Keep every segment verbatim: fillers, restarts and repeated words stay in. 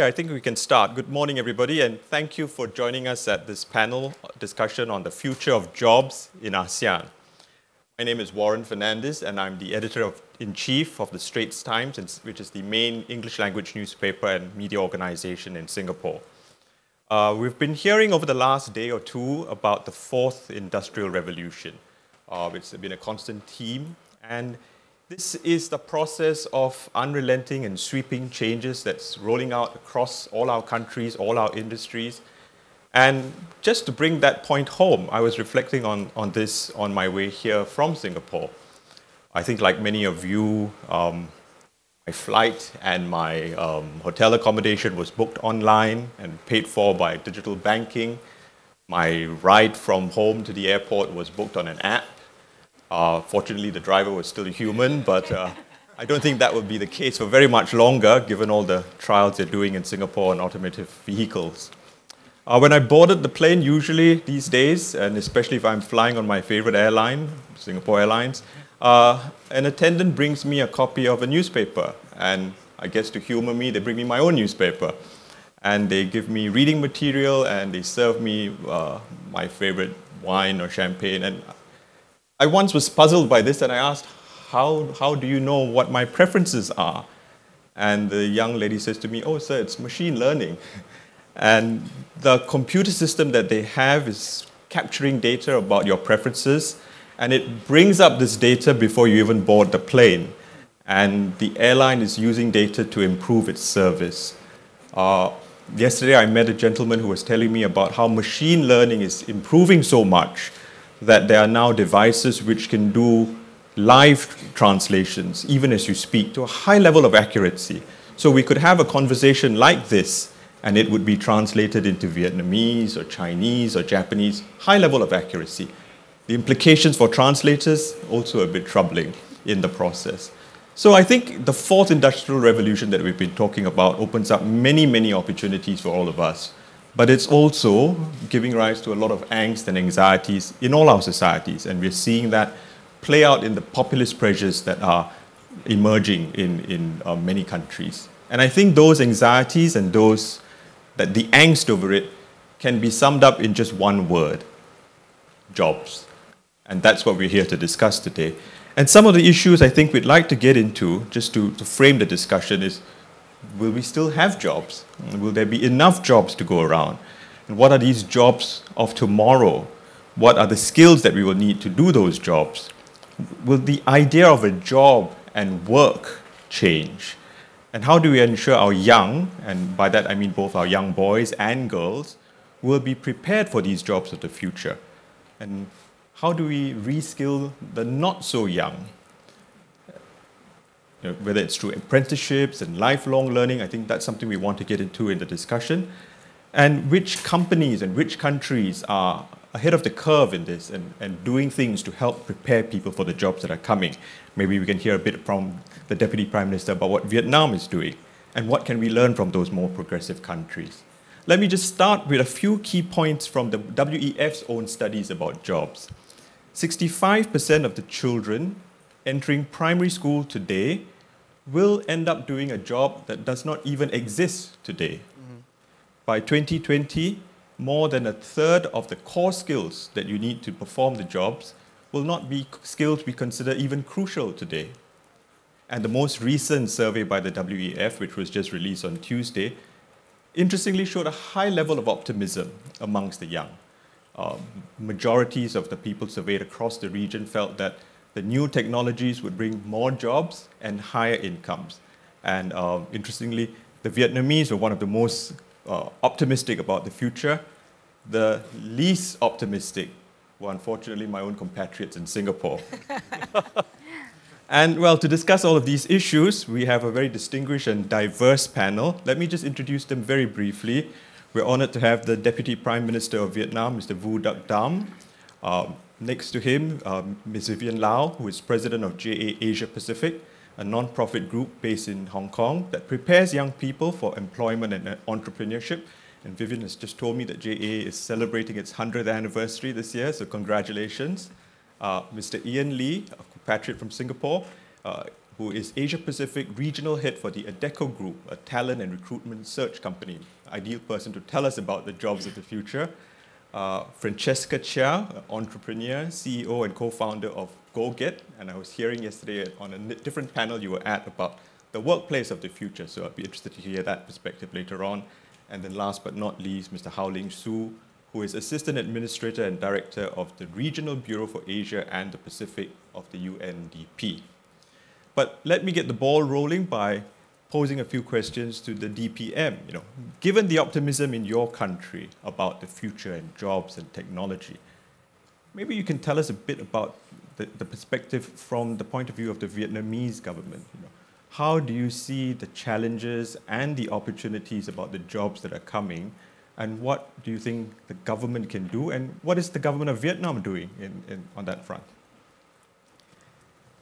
Okay, I think we can start. Good morning, everybody, and thank you for joining us at this panel discussion on the future of jobs in ASEAN. My name is Warren Fernandez, and I'm the editor-in-chief of The Straits Times, which is the main English-language newspaper and media organization in Singapore. Uh, we've been hearing over the last day or two about the Fourth Industrial Revolution. Uh, it's been a constant theme, and this is the process of unrelenting and sweeping changes that's rolling out across all our countries, all our industries. And just to bring that point home, I was reflecting on, on this on my way here from Singapore. I think like many of you, um, my flight and my um, hotel accommodation was booked online and paid for by digital banking. My ride from home to the airport was booked on an app. Uh, fortunately, the driver was still human, but uh, I don't think that would be the case for very much longer, given all the trials they're doing in Singapore on automotive vehicles. Uh, when I boarded the plane, usually these days, and especially if I'm flying on my favorite airline, Singapore Airlines, uh, an attendant brings me a copy of a newspaper. And I guess to humor me, they bring me my own newspaper. And they give me reading material, and they serve me uh, my favorite wine or champagne. And I once was puzzled by this, and I asked, how, how do you know what my preferences are? And the young lady says to me, oh, sir, it's machine learning. And the computer system that they have is capturing data about your preferences, and it brings up this data before you even board the plane. And the airline is using data to improve its service. Uh, yesterday, I met a gentleman who was telling me about how machine learning is improving so much that there are now devices which can do live translations, even as you speak, to a high level of accuracy. So we could have a conversation like this, and it would be translated into Vietnamese or Chinese or Japanese, high level of accuracy. The implications for translators also a bit troubling in the process. So I think the fourth industrial revolution that we've been talking about opens up many, many opportunities for all of us, but it's also giving rise to a lot of angst and anxieties in all our societies, and we're seeing that play out in the populist pressures that are emerging in, in uh, many countries. And I think those anxieties and those that the angst over it can be summed up in just one word: jobs. And that's what we're here to discuss today. And some of the issues I think we'd like to get into, just to, to frame the discussion, is: will we still have jobs? Will there be enough jobs to go around? And what are these jobs of tomorrow? What are the skills that we will need to do those jobs? Will the idea of a job and work change? And how do we ensure our young, and by that I mean both our young boys and girls, will be prepared for these jobs of the future? And how do we reskill the not so young? You know, whether it's through apprenticeships and lifelong learning, I think that's something we want to get into in the discussion. And which companies and which countries are ahead of the curve in this and, and doing things to help prepare people for the jobs that are coming? Maybe we can hear a bit from the Deputy Prime Minister about what Vietnam is doing and what can we learn from those more progressive countries. Let me just start with a few key points from the W E F's own studies about jobs. sixty-five percent of the children entering primary school today will end up doing a job that does not even exist today. Mm-hmm. By twenty twenty, more than a third of the core skills that you need to perform the jobs will not be skills we consider even crucial today. And the most recent survey by the W E F, which was just released on Tuesday, interestingly showed a high level of optimism amongst the young. Uh, majorities of the people surveyed across the region felt that the new technologies would bring more jobs and higher incomes. And uh, interestingly, the Vietnamese were one of the most uh, optimistic about the future. The least optimistic were unfortunately my own compatriots in Singapore. And well, to discuss all of these issues, we have a very distinguished and diverse panel. Let me just introduce them very briefly. We're honored to have the Deputy Prime Minister of Vietnam, Mister Vu Duc Dam. Um, Next to him, um, Miz Vivian Lau, who is president of J A Asia Pacific, a non-profit group based in Hong Kong that prepares young people for employment and entrepreneurship. And Vivian has just told me that J A is celebrating its hundredth anniversary this year, so congratulations. Uh, Mister Ian Lee, a compatriot from Singapore, uh, who is Asia Pacific regional head for the Adecco Group, a talent and recruitment search company. Ideal person to tell us about the jobs of the future. Uh, Francesca Chia, entrepreneur, C E O and co-founder of GoGet. And I was hearing yesterday on a different panel you were at about the workplace of the future. So I'd be interested to hear that perspective later on. And then last but not least, Mister Haoliang Xu, who is Assistant Administrator and Director of the Regional Bureau for Asia and the Pacific of the U N D P. But let me get the ball rolling by posing a few questions to the D P M. You know, given the optimism in your country about the future and jobs and technology, maybe you can tell us a bit about the, the perspective from the point of view of the Vietnamese government. You know, how do you see the challenges and the opportunities about the jobs that are coming? And what do you think the government can do? And what is the government of Vietnam doing in, in, on that front?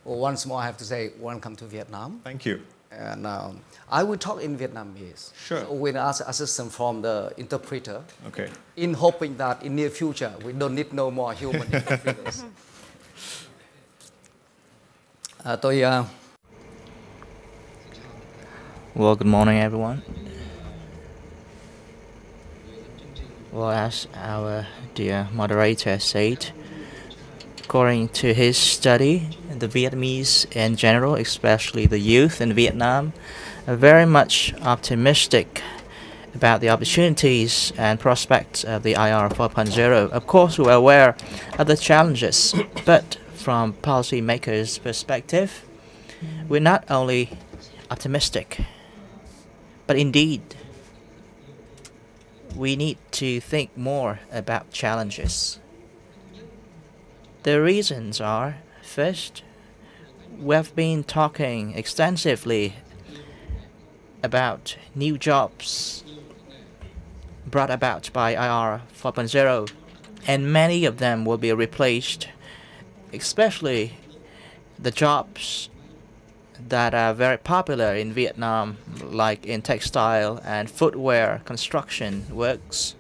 Well, once more, I have to say, welcome to Vietnam. Thank you. And um, I will talk in Vietnamese. Sure. So we'll ask assistance from the interpreter. Okay. In hoping that in near future, we don't need no more human interpreters. uh, tôi, uh... Well, good morning, everyone. Well, as our dear moderator said, according to his study, the Vietnamese in general, especially the youth in Vietnam, are very much optimistic about the opportunities and prospects of the I R four point oh. Of course, we're aware of the challenges, but from policymakers' perspective, we're not only optimistic, but indeed, we need to think more about challenges. The reasons are, first, we have been talking extensively about new jobs brought about by I R four point oh, and many of them will be replaced, especially the jobs that are very popular in Vietnam, like in textile and footwear construction works,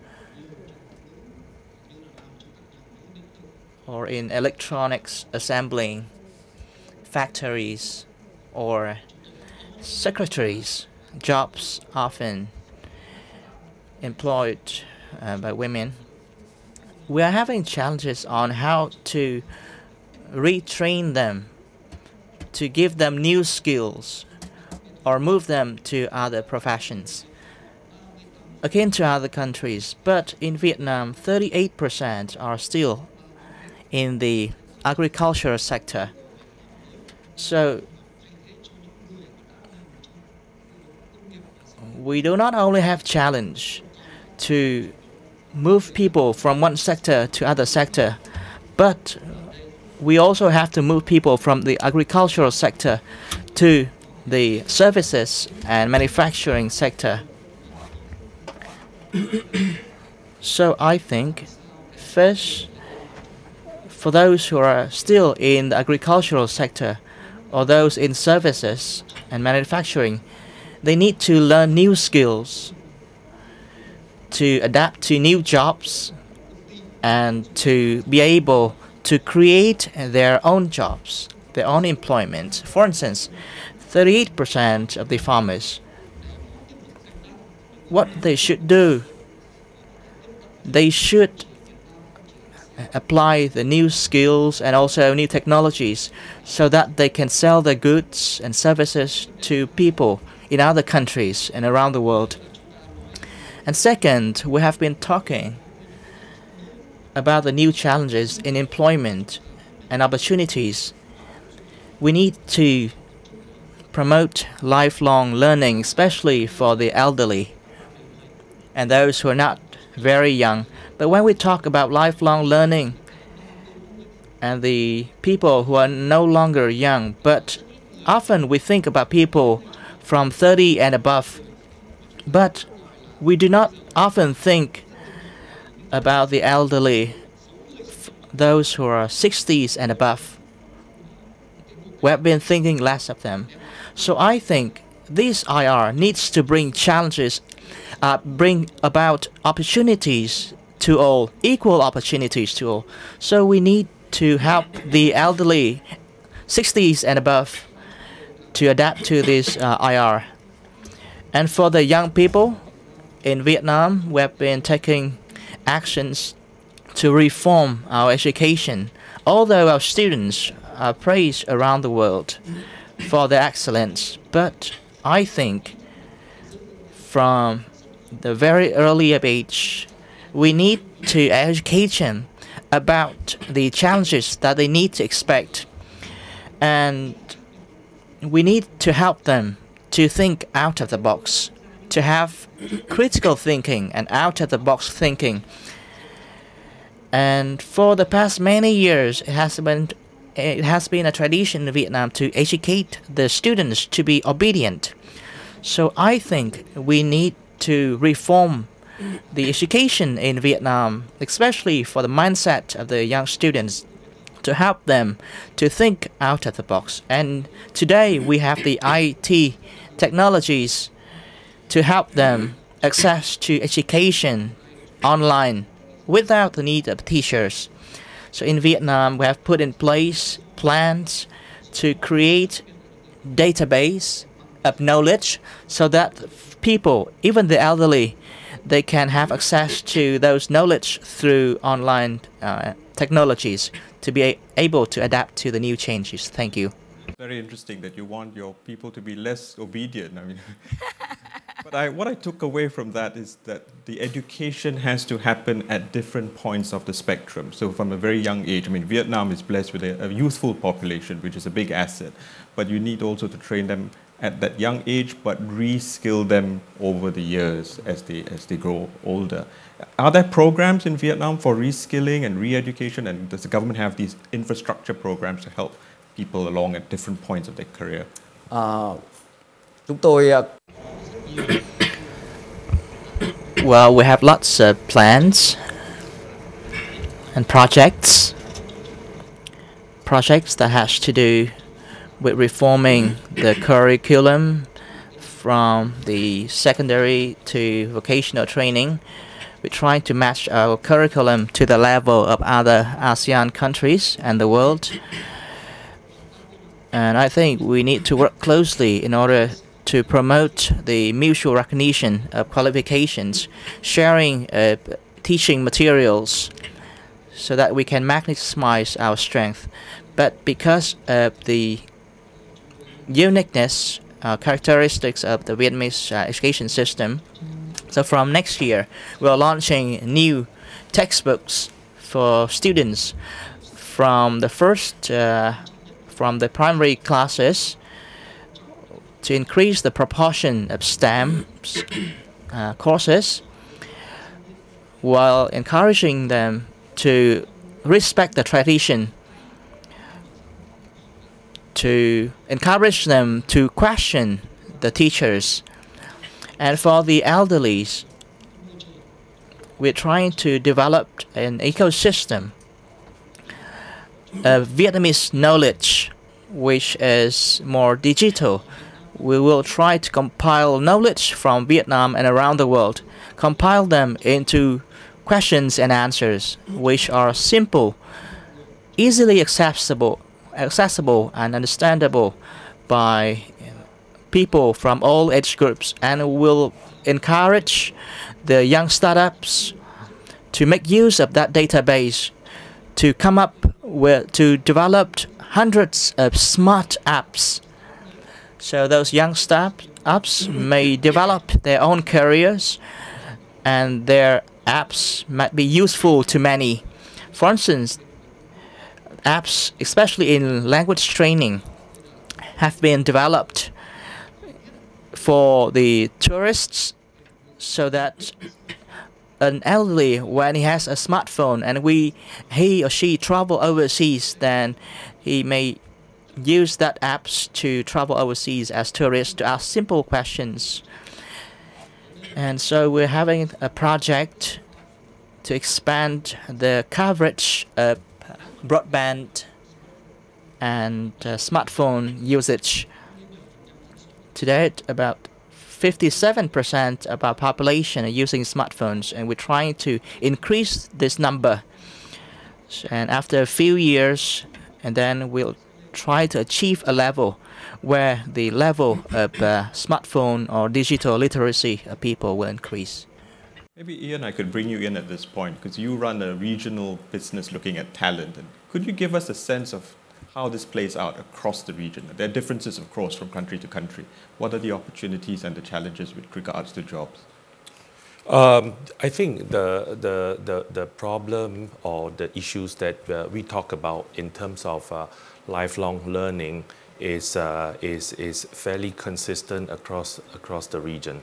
or in electronics assembling factories, or secretaries, jobs often employed uh, by women. We are having challenges on how to retrain them, to give them new skills, or move them to other professions, akin to other countries. But in Vietnam, thirty-eight percent are still in the agricultural sector. So we do not only have challenge to move people from one sector to other sector, but we also have to move people from the agricultural sector to the services and manufacturing sector. So I think, first, for those who are still in the agricultural sector or those in services and manufacturing, they need to learn new skills to adapt to new jobs and to be able to create their own jobs, their own employment. For instance, thirty-eight percent of the farmers, what they should do, they should apply the new skills and also new technologies so that they can sell their goods and services to people in other countries and around the world. And second, we have been talking about the new challenges in employment and opportunities. We need to promote lifelong learning, especially for the elderly and those who are not very young. But when we talk about lifelong learning and the people who are no longer young, but often we think about people from thirty and above, but we do not often think about the elderly, f those who are sixties and above. We have been thinking less of them. So I think this I R needs to bring challenges, uh, bring about opportunities to all, equal opportunities to all. So we need to help the elderly, sixties and above, to adapt to this uh, I R. And for the young people in Vietnam, we have been taking actions to reform our education, although our students are praised around the world for their excellence. But I think from the very early age, we need to educate them about the challenges that they need to expect, and we need to help them to think out of the box, to have critical thinking and out of the box thinking. And for the past many years, it has been it has been a tradition in Vietnam to educate the students to be obedient. So I think we need to reform the education in Vietnam, especially for the mindset of the young students, to help them to think out of the box. And today we have the I T technologies to help them access to education online without the need of teachers. So in Vietnam, we have put in place plans to create database of knowledge so that people, even the elderly, they can have access to those knowledge through online uh, technologies to be able to adapt to the new changes. Thank you. Very interesting that you want your people to be less obedient. I mean, but I, what I took away from that is that the education has to happen at different points of the spectrum. So from a very young age, I mean, Vietnam is blessed with a, a youthful population, which is a big asset, but you need also to train them at that young age, but reskill them over the years as they, as they grow older. Are there programs in Vietnam for reskilling and re-education, and does the government have these infrastructure programs to help people along at different points of their career? Uh, chúng tôi, uh... well, we have lots of plans and projects, projects that has to do with reforming the curriculum from the secondary to vocational training. We're trying to match our curriculum to the level of other ASEAN countries and the world. And I think we need to work closely in order to promote the mutual recognition of qualifications, sharing uh, teaching materials, so that we can maximize our strength. But because of the uniqueness, uh, characteristics of the Vietnamese uh, education system. So from next year, we are launching new textbooks for students from the first, uh, from the primary classes, to increase the proportion of STEM uh, courses, while encouraging them to respect the tradition, to encourage them to question the teachers. And for the elderly, we're trying to develop an ecosystem of Vietnamese knowledge, which is more digital. We will try to compile knowledge from Vietnam and around the world, compile them into questions and answers, which are simple, easily accessible, accessible and understandable by people from all age groups, and will encourage the young startups to make use of that database to come up with, to develop hundreds of smart apps. So those young startups may develop their own careers, and their apps might be useful to many. For instance, apps, especially in language training, have been developed for the tourists, so that an elderly, when he has a smartphone and we he or she travel overseas, then he may use that apps to travel overseas as tourists to ask simple questions. And so we're having a project to expand the coverage of broadband and uh, smartphone usage. Today, about fifty-seven percent of our population are using smartphones, and we're trying to increase this number. So, and after a few years, and then we'll try to achieve a level where the level of uh, smartphone or digital literacy of people will increase. Maybe, Ian, I could bring you in at this point, because you run a regional business looking at talent. And could you give us a sense of how this plays out across the region? There are differences, of course, from country to country. What are the opportunities and the challenges with regards to jobs? Um, I think the, the, the, the problem or the issues that uh, we talk about in terms of uh, lifelong learning is, uh, is, is fairly consistent across, across the region.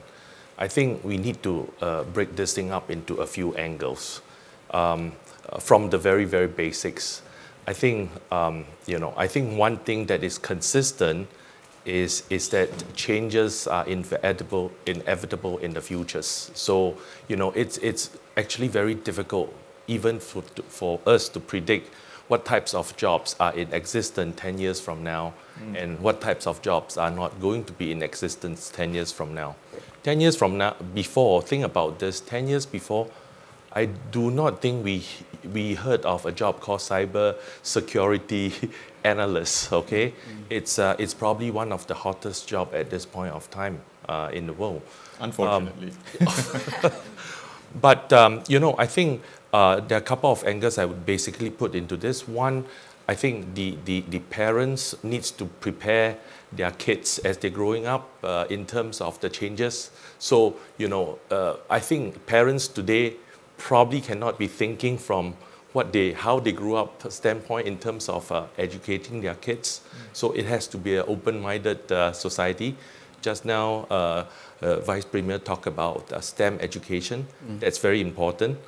I think we need to uh, break this thing up into a few angles. Um, from the very, very basics, I think, um, you know, I think one thing that is consistent Is, is that changes are inevitable, inevitable in the futures. So, you know, it's, it's actually very difficult even for, for us to predict what types of jobs are in existence ten years from now mm. and what types of jobs are not going to be in existence ten years from now. ten years from now, before, think about this, ten years before, I do not think we, we heard of a job called cyber security analyst, okay? Mm. It's, uh, it's probably one of the hottest jobs at this point of time uh, in the world. Unfortunately. Um, but, um, you know, I think uh, there are a couple of angles I would basically put into this. One, I think the, the, the parents needs to prepare their kids as they're growing up uh, in terms of the changes. So, you know, uh, I think parents today probably cannot be thinking from what they, how they grew up standpoint in terms of uh, educating their kids. So it has to be an open-minded uh, society. Just now, uh, uh, Vice Premier talked about uh, STEM education. Mm. That's very important.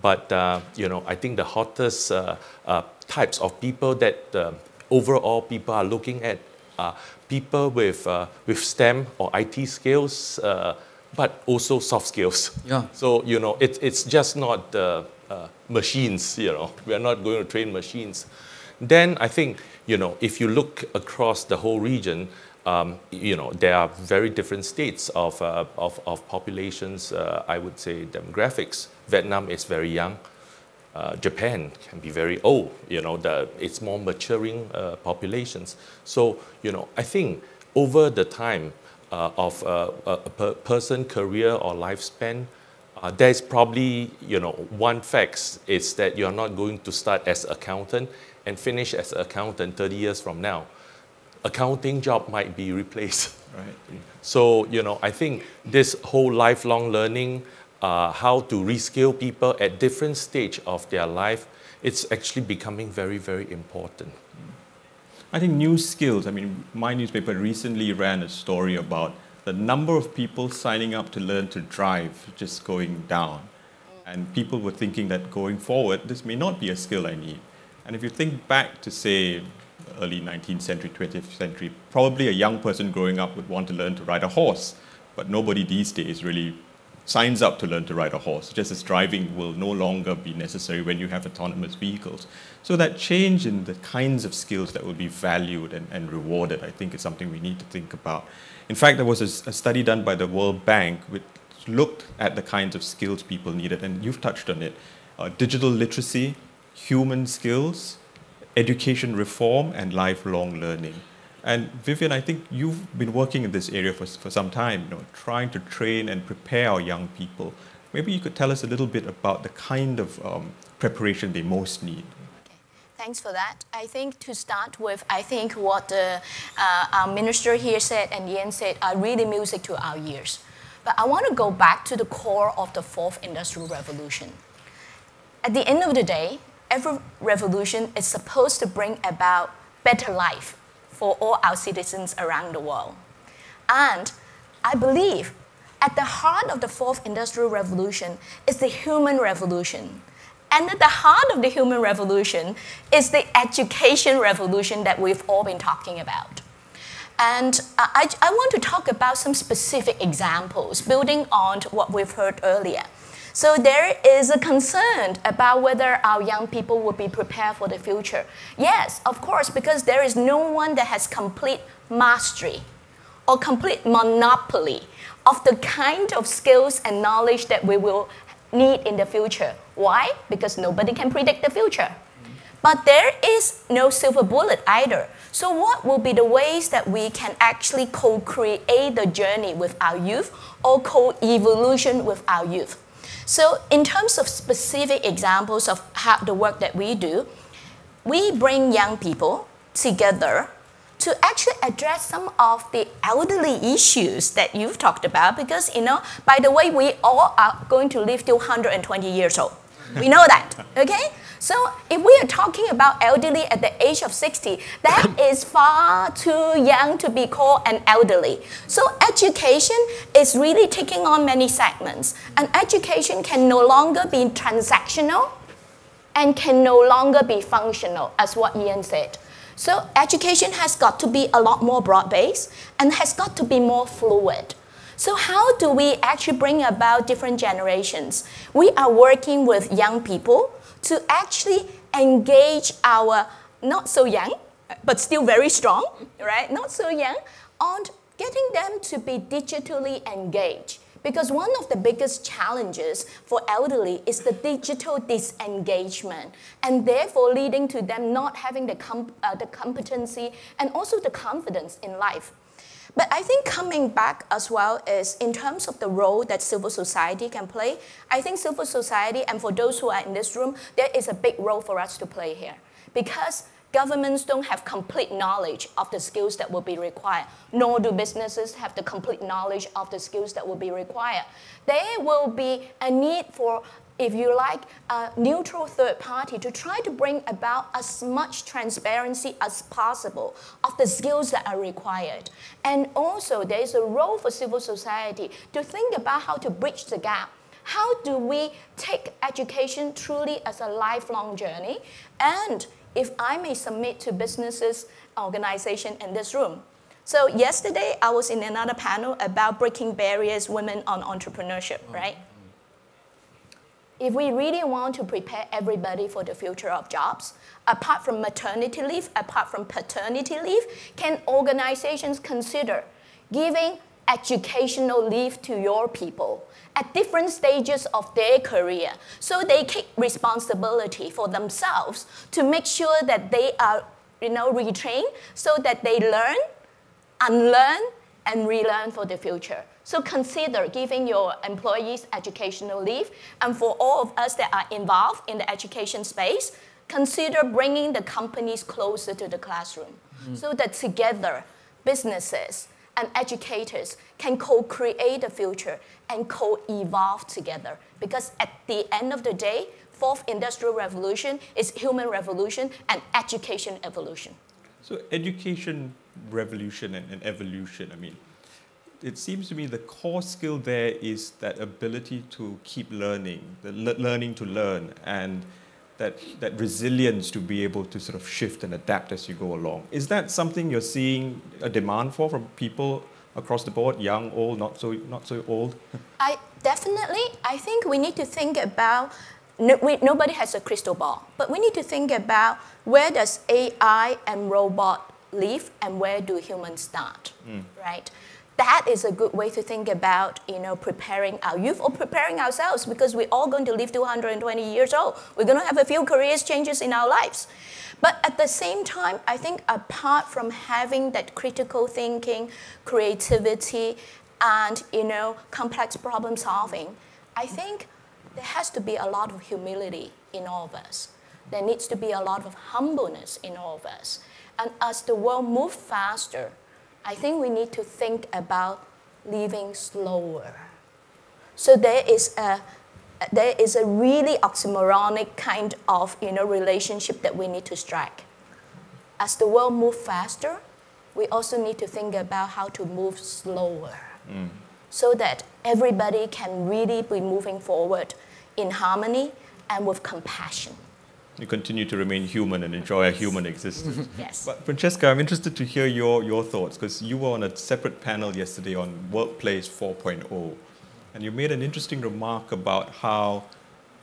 But uh, you know, I think the hottest uh, uh, types of people that uh, overall people are looking at are people with uh, with STEM or I T skills. Uh, but also soft skills. Yeah. So, you know, it, it's just not uh, uh, machines, you know. We are not going to train machines. Then I think, you know, if you look across the whole region, um, you know, there are very different states of, uh, of, of populations, uh, I would say demographics. Vietnam is very young. Uh, Japan can be very old, you know, the, it's more maturing uh, populations. So, you know, I think over the time, Uh, of uh, a per person, career or lifespan, uh, there's probably, you know, one fact is that you're not going to start as accountant and finish as accountant thirty years from now. Accounting job might be replaced. Right. So, you know, I think this whole lifelong learning, uh, how to reskill people at different stage of their life, it's actually becoming very, very important. I think new skills, I mean, my newspaper recently ran a story about the number of people signing up to learn to drive just going down. And people were thinking that going forward, this may not be a skill I need. And if you think back to, say, early nineteenth century, twentieth century, probably a young person growing up would want to learn to ride a horse. But nobody these days really signs up to learn to ride a horse, just as driving will no longer be necessary when you have autonomous vehicles. So that change in the kinds of skills that will be valued and, and rewarded, I think, is something we need to think about. In fact, there was a, a study done by the World Bank which looked at the kinds of skills people needed, and you've touched on it. Uh, digital literacy, human skills, education reform, and lifelong learning. And Vivian, I think you've been working in this area for, for some time, you know, trying to train and prepare our young people. Maybe you could tell us a little bit about the kind of um, preparation they most need. Thanks for that. I think to start with, I think what uh, uh, our minister here said and Ian said are really music to our ears. But I want to go back to the core of the Fourth Industrial Revolution. At the end of the day, every revolution is supposed to bring about better life for all our citizens around the world. And I believe at the heart of the Fourth Industrial Revolution is the human revolution. And at the heart of the human revolution is the education revolution that we've all been talking about. And I, I want to talk about some specific examples, building on what we've heard earlier. So there is a concern about whether our young people will be prepared for the future. Yes, of course, because there is no one that has complete mastery or complete monopoly of the kind of skills and knowledge that we will need in the future. Why? Because nobody can predict the future. But there is no silver bullet either. So what will be the ways that we can actually co-create the journey with our youth or co-evolution with our youth? So in terms of specific examples of how the work that we do, we bring young people together to actually address some of the elderly issues that you've talked about, because, you know, by the way, we all are going to live till one hundred twenty years old. We know that, okay? So if we are talking about elderly at the age of sixty, that is far too young to be called an elderly. So education is really taking on many segments, and education can no longer be transactional and can no longer be functional, as what Ian said. So education has got to be a lot more broad-based and has got to be more fluid. So how do we actually bring about different generations? We are working with young people to actually engage our not so young, but still very strong, right? Not so young, on getting them to be digitally engaged. Because one of the biggest challenges for elderly is the digital disengagement, and therefore leading to them not having the, com uh, the competency and also the confidence in life. But I think coming back as well is in terms of the role that civil society can play. I think civil society, and for those who are in this room, there is a big role for us to play here, because governments don't have complete knowledge of the skills that will be required, nor do businesses have the complete knowledge of the skills that will be required. There will be a need for, if you like, a neutral third party to try to bring about as much transparency as possible of the skills that are required. And also there is a role for civil society to think about how to bridge the gap. How do we take education truly as a lifelong journey? And if I may submit to businesses, organization in this room. So yesterday I was in another panel about breaking barriers, women on entrepreneurship, right? If we really want to prepare everybody for the future of jobs, apart from maternity leave, apart from paternity leave, can organizations consider giving educational leave to your people at different stages of their career, so they take responsibility for themselves to make sure that they are, you know, retrained, so that they learn, unlearn, and relearn for the future. So consider giving your employees educational leave, and for all of us that are involved in the education space, consider bringing the companies closer to the classroom, mm. so that together, businesses and educators can co-create the future and co-evolve together. Because at the end of the day, Fourth Industrial Revolution is human revolution and education evolution. So education revolution and, and evolution, I mean, it seems to me the core skill there is that ability to keep learning, the le learning to learn, and that, that resilience to be able to sort of shift and adapt as you go along. Is that something you're seeing a demand for from people across the board, young, old, not so, not so old? I definitely, I think we need to think about, no, we, nobody has a crystal ball, but we need to think about where does A I and robot live and where do humans start, mm. right? That is a good way to think about, you know, preparing our youth or preparing ourselves, because we're all going to live to one hundred twenty years old. We're going to have a few careers changes in our lives. But at the same time, I think apart from having that critical thinking, creativity, and, you know, complex problem solving, I think there has to be a lot of humility in all of us. There needs to be a lot of humbleness in all of us. And as the world moves faster, I think we need to think about living slower. So there is a, there is a really oxymoronic kind of, you know, relationship that we need to strike. As the world moves faster, we also need to think about how to move slower, mm. so that everybody can really be moving forward in harmony and with compassion. You continue to remain human and enjoy yes. a human existence. Yes. But Francesca, I'm interested to hear your, your thoughts, because you were on a separate panel yesterday on Workplace four point oh, and you made an interesting remark about how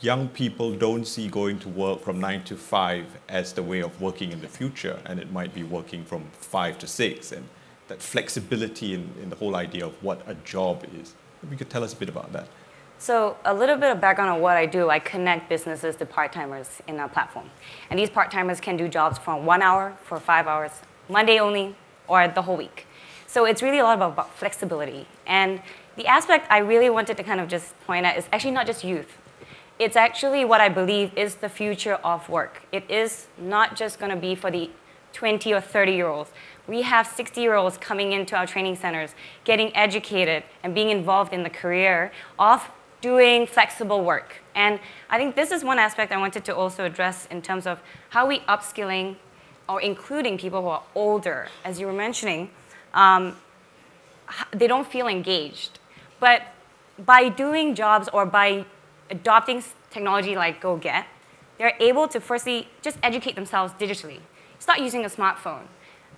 young people don't see going to work from nine to five as the way of working in the future, and it might be working from five to six, and that flexibility in, in the whole idea of what a job is. Maybe you could tell us a bit about that. So a little bit of background on what I do, I connect businesses to part-timers in our platform. And these part-timers can do jobs from one hour, for five hours, Monday only, or the whole week. So it's really a lot about flexibility. And the aspect I really wanted to kind of just point at is actually not just youth. It's actually what I believe is the future of work. It is not just going to be for the twenty or thirty-year-olds. We have sixty-year-olds coming into our training centers, getting educated and being involved in the career of doing flexible work. And I think this is one aspect I wanted to also address in terms of how we upskilling or including people who are older. As you were mentioning, um, they don't feel engaged. But by doing jobs or by adopting technology like GoGet, they're able to firstly just educate themselves digitally. Start using a smartphone.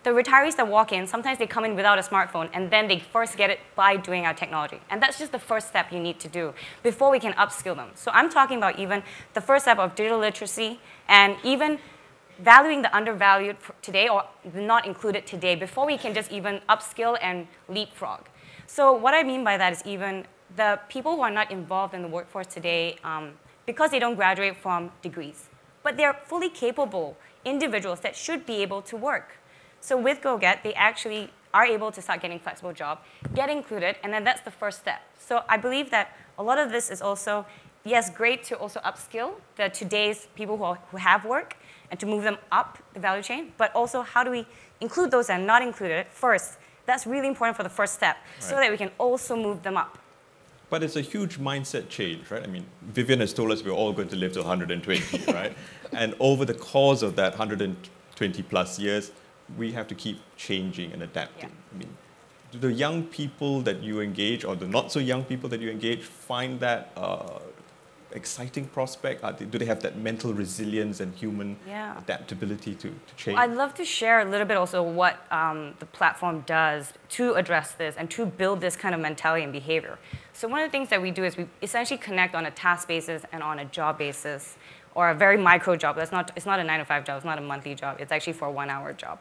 The retirees that walk in, sometimes they come in without a smartphone, and then they first get it by doing our technology. And that's just the first step you need to do before we can upskill them. So I'm talking about even the first step of digital literacy and even valuing the undervalued today or not included today before we can just even upskill and leapfrog. So what I mean by that is even the people who are not involved in the workforce today um, because they don't graduate from degrees, but they're fully capable individuals that should be able to work. So with GoGet, they actually are able to start getting flexible job, get included, and then that's the first step. So I believe that a lot of this is also, yes, great to also upskill the today's people who, are, who have work and to move them up the value chain, but also how do we include those that are not included first? That's really important for the first step, right, so that we can also move them up. But it's a huge mindset change, right? I mean, Vivian has told us we're all going to live to one hundred twenty, right? And over the course of that one hundred twenty plus years, we have to keep changing and adapting. Yeah. I mean, do the young people that you engage or the not so young people that you engage find that uh, exciting prospect? Are they, do they have that mental resilience and human yeah. adaptability to, to change? Well, I'd love to share a little bit also what um, the platform does to address this and to build this kind of mentality and behavior. So one of the things that we do is we essentially connect on a task basis and on a job basis, or a very micro job. That's not, it's not a nine to five job, it's not a monthly job, it's actually for a one hour job.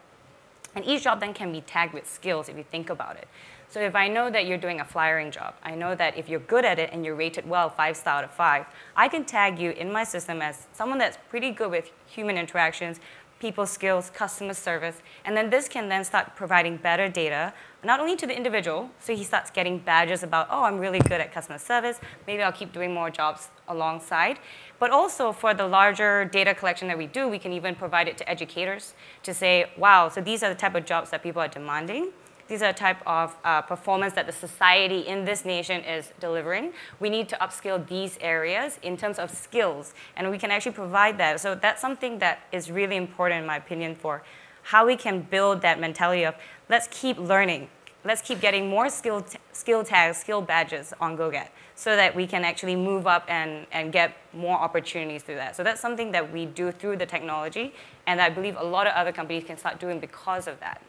And each job then can be tagged with skills if you think about it. So if I know that you're doing a flyering job, I know that if you're good at it and you're rated well, five star out of five, I can tag you in my system as someone that's pretty good with human interactions, people skills, customer service, and then this can then start providing better data, not only to the individual, so he starts getting badges about, oh, I'm really good at customer service, maybe I'll keep doing more jobs alongside, but also for the larger data collection that we do, we can even provide it to educators to say, wow, so these are the type of jobs that people are demanding. These are the type of uh, performance that the society in this nation is delivering. We need to upskill these areas in terms of skills, and we can actually provide that. So that's something that is really important, in my opinion, for how we can build that mentality of let's keep learning. Let's keep getting more skill, t skill tags, skill badges on GoGet so that we can actually move up and, and get more opportunities through that. So that's something that we do through the technology, and I believe a lot of other companies can start doing because of that.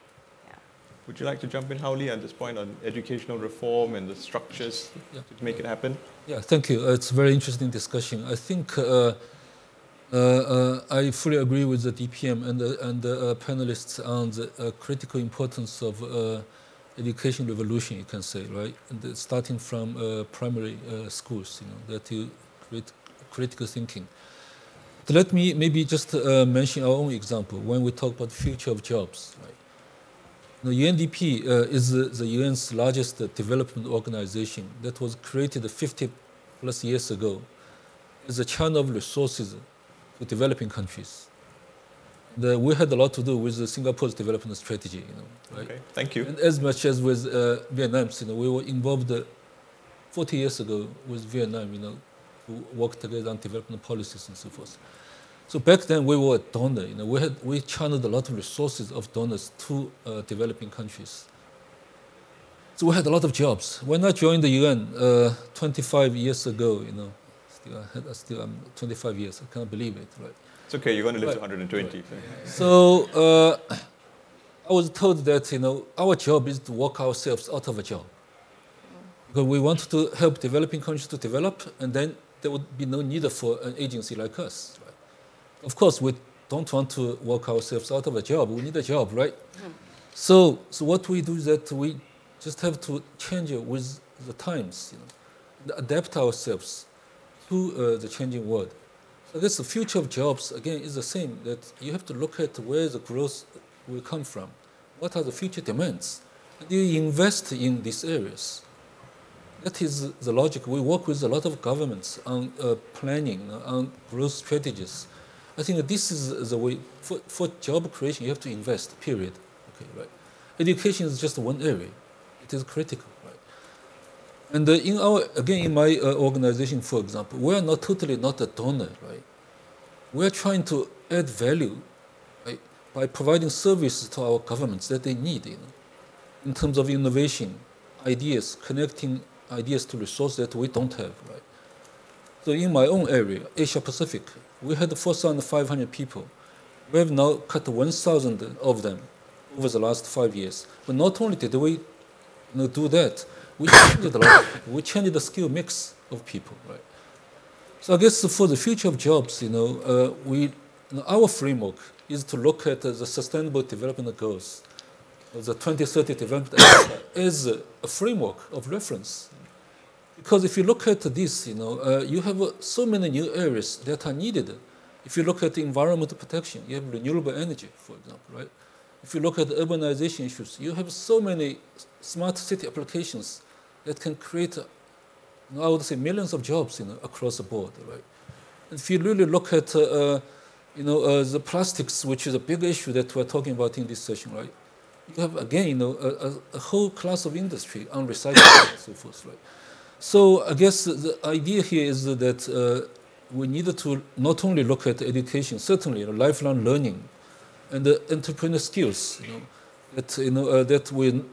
Would you like to jump in, Haoliang, at this point on educational reform and the structures yeah. to make it happen? Yeah, thank you. It's a very interesting discussion. I think uh, uh, uh, I fully agree with the D P M and the, and the uh, panelists on the uh, critical importance of uh, education revolution, you can say, right? And starting from uh, primary uh, schools, you know, that you create critical thinking. But let me maybe just uh, mention our own example when we talk about the future of jobs, right? The U N D P uh, is the, the U N's largest uh, development organization that was created fifty plus years ago as a channel of resources to developing countries. The, we had a lot to do with the Singapore's development strategy, you know, right? Okay, thank you. And as much as with uh, Vietnam, you know, we were involved uh, forty years ago with Vietnam, you know, to work together on development policies and so forth. So back then we were a donor, you know, we, had, we channeled a lot of resources of donors to uh, developing countries. So we had a lot of jobs. When I joined the U N uh, twenty-five years ago, you know, still, I had, still I'm twenty-five years, I can't believe it, right? It's okay, you're going to live right. to one hundred twenty. Right. So uh, I was told that, you know, our job is to work ourselves out of a job. Because we want to help developing countries to develop, and then there would be no need for an agency like us. Of course, we don't want to work ourselves out of a job. We need a job, right? Mm. So, so what we do is that we just have to change it with the times, you know, adapt ourselves to uh, the changing world. I guess the future of jobs, again, is the same, that you have to look at where the growth will come from. What are the future demands? And you invest in these areas. That is the logic. We work with a lot of governments on uh, planning, on growth strategies. I think this is the way. For, for job creation, you have to invest, period. Okay, right. Education is just one area. It is critical. Right? And uh, in our, again, in my uh, organization, for example, we are not totally not a donor. Right? We are trying to add value, right, by providing services to our governments that they need, you know, in terms of innovation, ideas, connecting ideas to resources that we don't have. Right? So in my own area, Asia Pacific, we had four thousand five hundred people. We have now cut one thousand of them over the last five years. But not only did we you know, do that, we changed a lot. We changed the skill mix of people. Right? So I guess for the future of jobs, you know, uh, we, you know, our framework is to look at uh, the Sustainable Development Goals, the twenty thirty Development Agenda, as a, a framework of reference. Because if you look at this, you know, uh, you have uh, so many new areas that are needed. If you look at environmental protection, you have renewable energy, for example, right? If you look at urbanization issues, you have so many smart city applications that can create, uh, I would say, millions of jobs, you know, across the board, right? And if you really look at, uh, uh, you know, uh, the plastics, which is a big issue that we're talking about in this session, right? You have, again, you know, a, a whole class of industry on recycling and so forth, right? So I guess the idea here is that uh, we need to not only look at education, certainly you know, lifelong learning, and the entrepreneur skills, you know, that you know uh, that will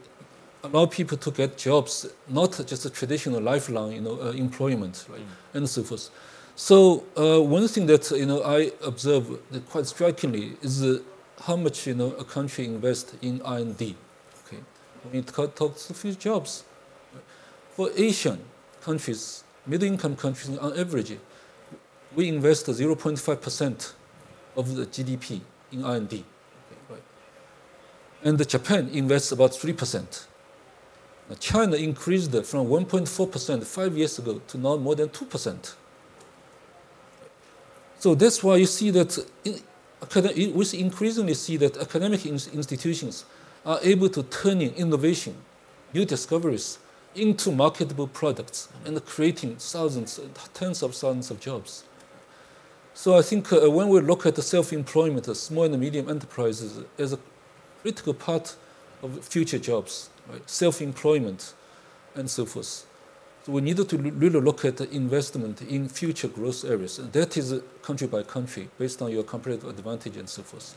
allow people to get jobs, not just a traditional lifelong you know uh, employment, right? Mm. And so forth. So uh, one thing that you know I observe that quite strikingly is uh, how much you know a country invests in R and D. Okay, when it talks to few jobs, right? For Asian countries, middle-income countries, on average, we invest zero point five percent of the G D P in R and D. Okay, right. And Japan invests about three percent. Now, China increased from one point four percent five years ago to now more than two percent. So that's why you see that in, we increasingly see that academic institutions are able to turn in innovation, new discoveries, into marketable products and creating thousands, tens of thousands of jobs. So I think uh, when we look at the self-employment, the small and medium enterprises as a critical part of future jobs, right? Self-employment and so forth. So we need to really look at the investment in future growth areas. And that is country by country, based on your comparative advantage and so forth.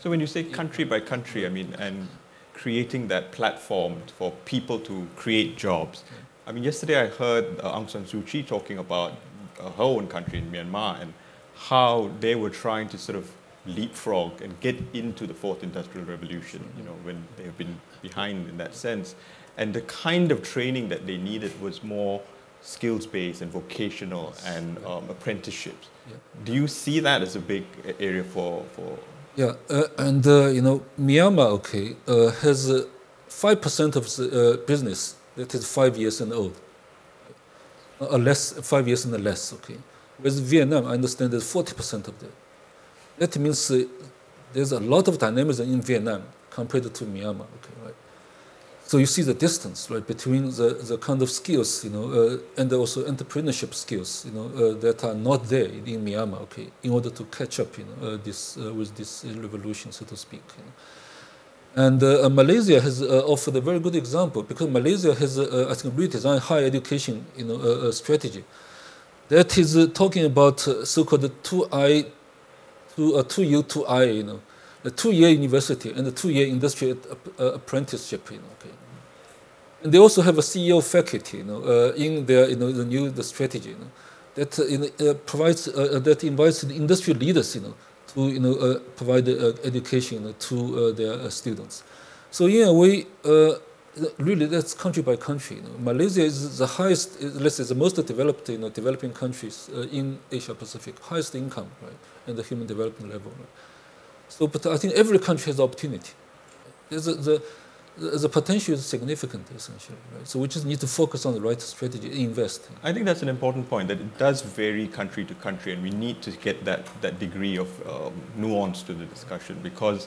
So when you say country by country, I mean, and creating that platform for people to create jobs. I mean, yesterday I heard uh, Aung San Suu Kyi talking about uh, her own country in Myanmar and how they were trying to sort of leapfrog and get into the Fourth Industrial Revolution, you know, when they have been behind in that sense. And the kind of training that they needed was more skills-based and vocational and um, apprenticeships. Yeah. Do you see that as a big area for... for Yeah, uh, and uh, you know, Myanmar, okay, uh, has uh, five percent of the uh, business that is five years and old, or less, five years and less, okay. Whereas Vietnam, I understand there's forty percent of that. That means uh, there's a lot of dynamism in Vietnam compared to Myanmar, okay, right. So you see the distance, right, between the, the kind of skills, you know, uh, and also entrepreneurship skills, you know, uh, that are not there in, in Myanmar, okay, in order to catch up, you know, uh, this, uh, with this revolution, so to speak. You know. And uh, uh, Malaysia has uh, offered a very good example, because Malaysia has, uh, I think, redesigned higher education, you know, uh, uh, strategy. That is uh, talking about uh, so-called two I, two, uh, two U, two I, you know, a two-year university and a two-year industrial uh, apprenticeship, you know, okay. And they also have a C E O faculty, you know, uh, in their, you know, the new the strategy, you know, that uh, you know, uh, provides uh, that invites the industry leaders, you know, to you know uh, provide uh, education, you know, to uh, their uh, students. So in a way, uh, really, that's country by country. You know. Malaysia is the highest, let's say, the most developed, you know, developing countries uh, in Asia Pacific, highest income, right, and the human development level. Right. So, but I think every country has the opportunity. There's a, the, the potential is significant, essentially. Right? So we just need to focus on the right strategy, invest. I think that's an important point, that it does vary country to country, and we need to get that, that degree of um, nuance to the discussion, because